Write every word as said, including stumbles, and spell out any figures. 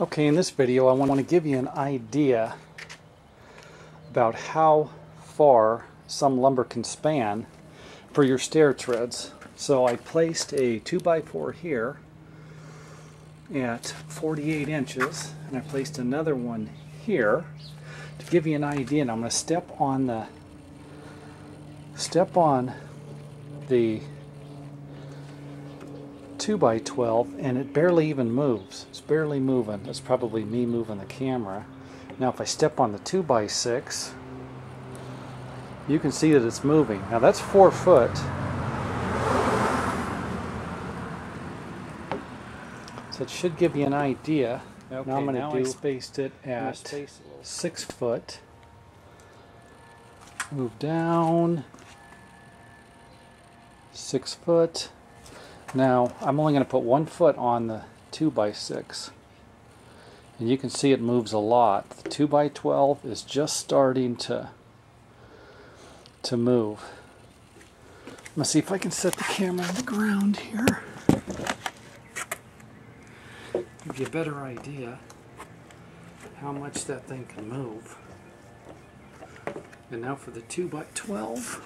Okay, in this video I want to give you an idea about how far some lumber can span for your stair treads. So I placed a two by four here at forty-eight inches, and I placed another one here to give you an idea, and I'm going to step on the step on the two by twelve, and it barely even moves. It's barely moving. That's probably me moving the camera. Now if I step on the two by six, you can see that it's moving. Now that's four foot. So it should give you an idea. Okay, now I'm going to do spaced it at space six foot. Move down. Six foot. Now, I'm only going to put one foot on the two by six, and you can see it moves a lot. The two by twelve is just starting to, to move. I'm going to see if I can set the camera on the ground here. Give you a better idea how much that thing can move. And now for the two by twelve.